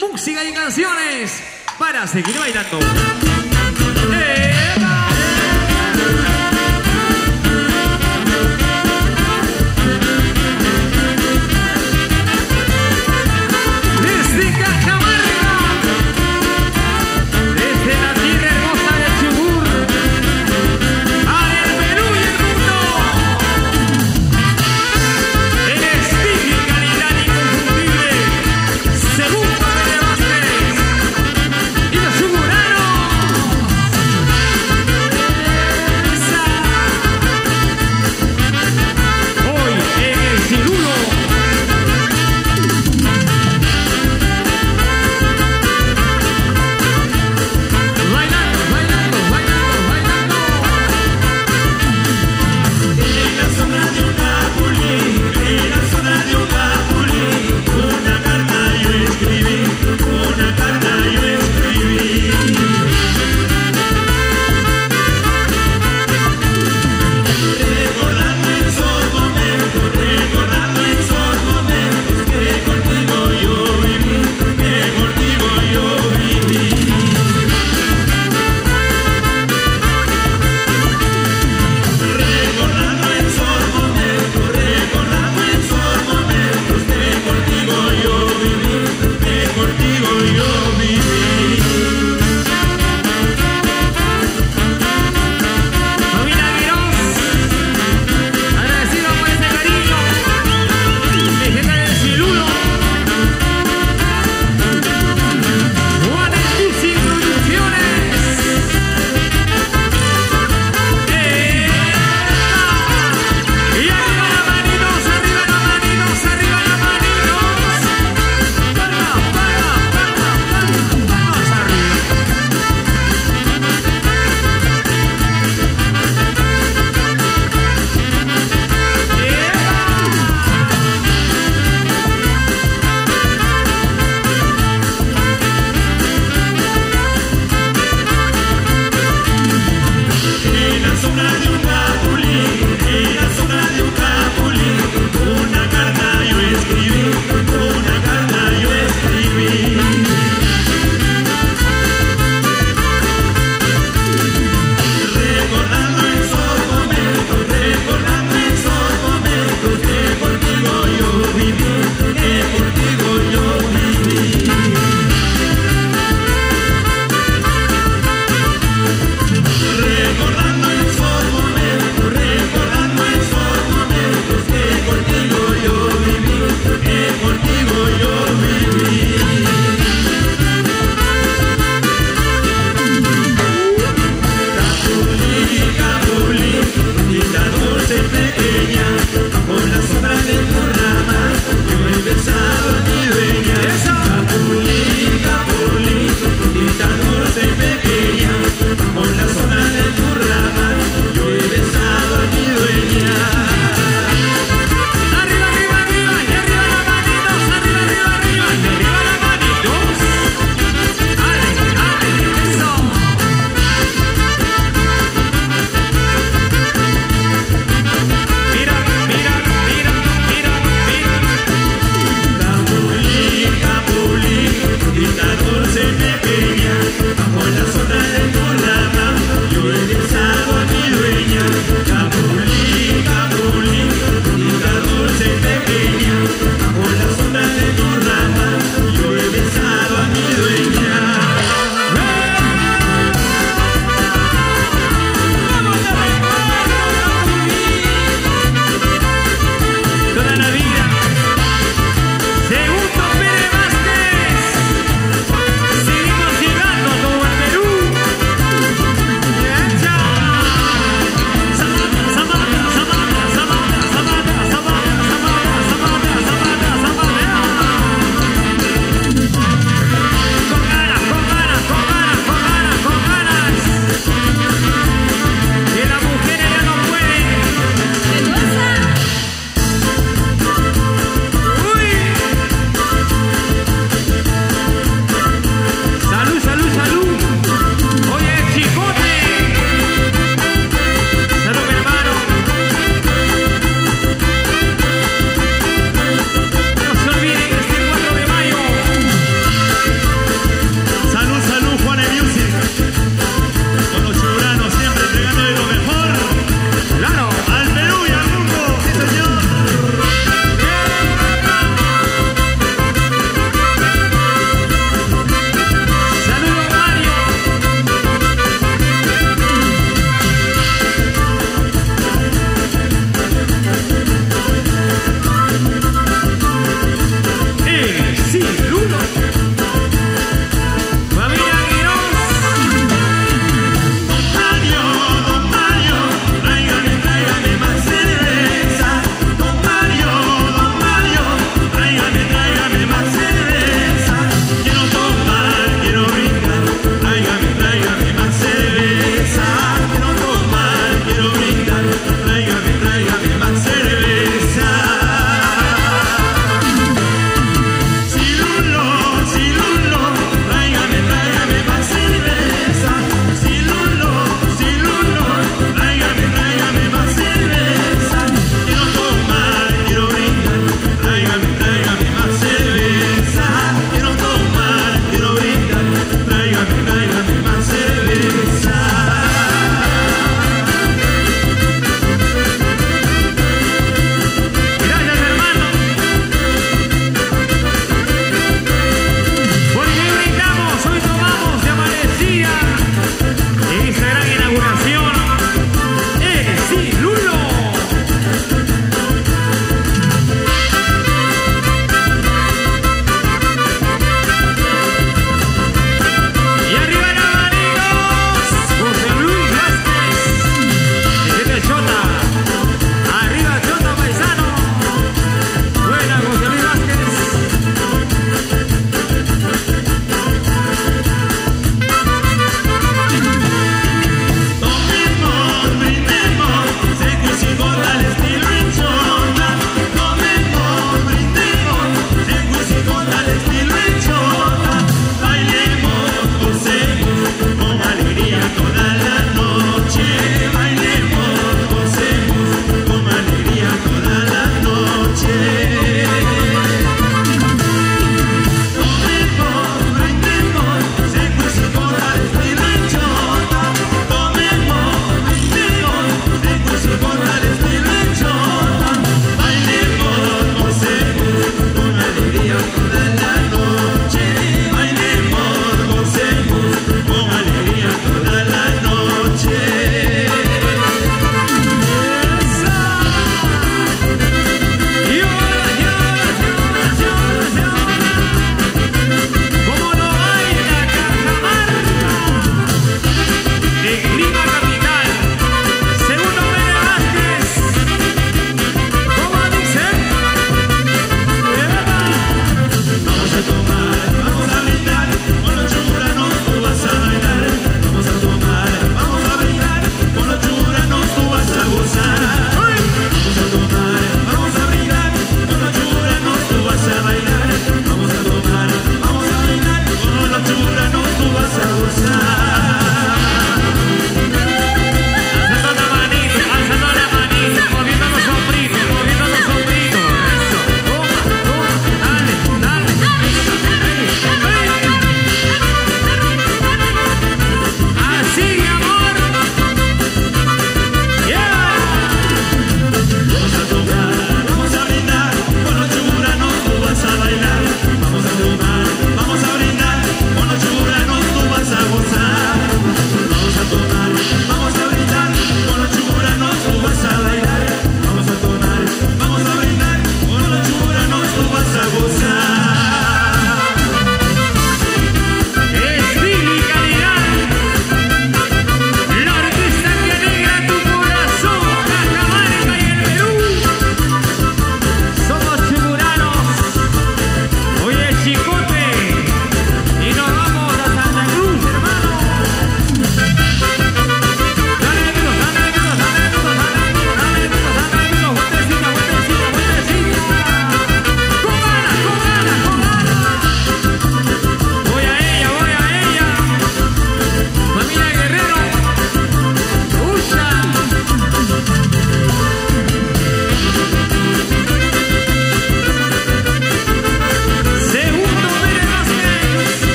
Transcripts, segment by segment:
música y canciones para seguir bailando.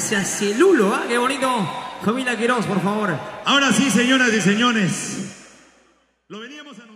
hacia Celulo. ¡Ah, qué bonito! Jovita Quiroz, por favor. Ahora sí, señoras y señores. Lo veníamos a...